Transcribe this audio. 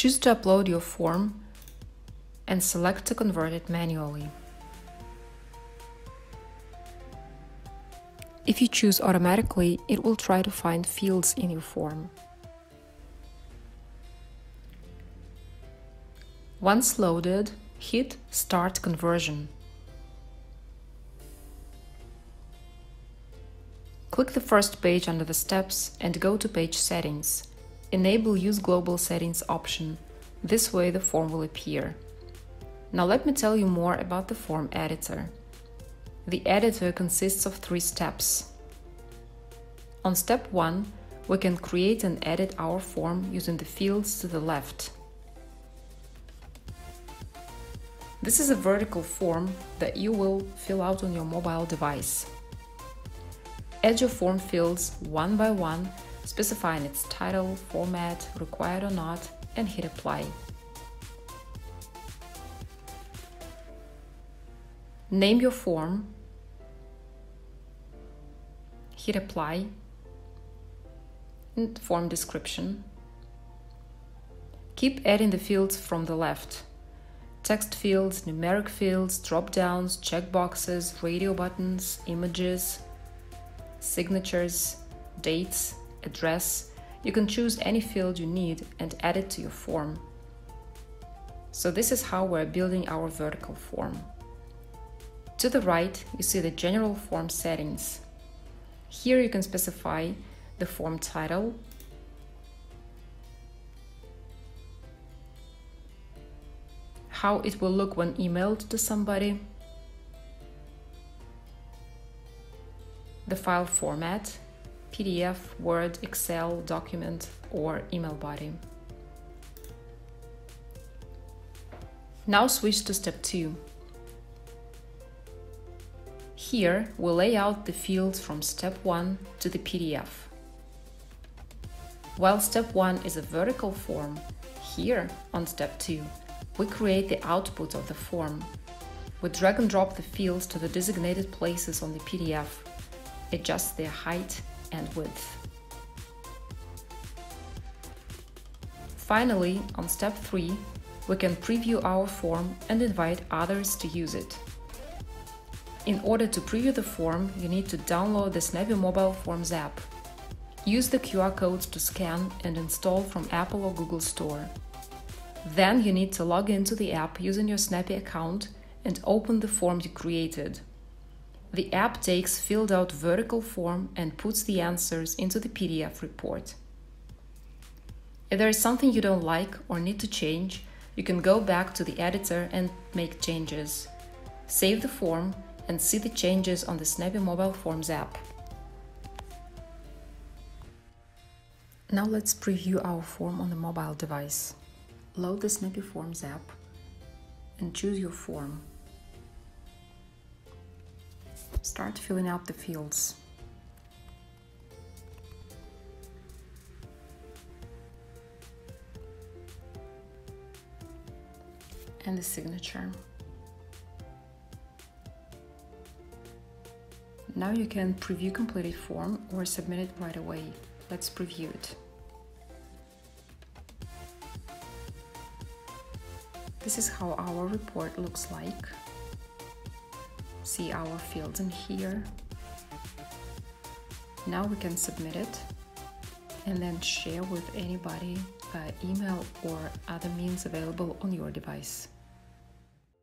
Choose to upload your form and select to convert it manually. If you choose automatically, it will try to find fields in your form. Once loaded, hit Start Conversion. Click the first page under the steps and go to Page Settings. Enable Use Global Settings option. This way the form will appear. Now let me tell you more about the form editor. The editor consists of 3 steps. On step 1, we can create and edit our form using the fields to the left. This is a vertical form that you will fill out on your mobile device. Add your form fields one by one, specifying its title, format, required or not, and hit Apply. Name your form, hit Apply, and Form Description. Keep adding the fields from the left. Text fields, numeric fields, drop-downs, checkboxes, radio buttons, images, signatures, dates, address. You can choose any field you need and add it to your form. So this is how we're building our vertical form. To the right, you see the general form settings. Here you can specify the form title, how it will look when emailed to somebody, the file format, PDF, Word, Excel, document, or email body. Now switch to step 2. Here we lay out the fields from step 1 to the PDF. While step 1 is a vertical form, here on step 2, we create the output of the form. We drag and drop the fields to the designated places on the PDF, adjust their height and width. Finally, on step 3, we can preview our form and invite others to use it. In order to preview the form, you need to download the Snappii Mobile Forms app. Use the QR codes to scan and install from Apple or Google Store. Then you need to log into the app using your Snappii account and open the form you created. The app takes filled out vertical form and puts the answers into the PDF report. If there is something you don't like or need to change, you can go back to the editor and make changes. Save the form and see the changes on the Snappii Mobile Forms app. Now let's preview our form on the mobile device. Load the Snappii Forms app and choose your form. Start filling out the fields. And the signature. Now you can preview completed form or submit it right away. Let's preview it. This is how our report looks like. See our fields in here. Now we can submit it and then share with anybody by email or other means available on your device.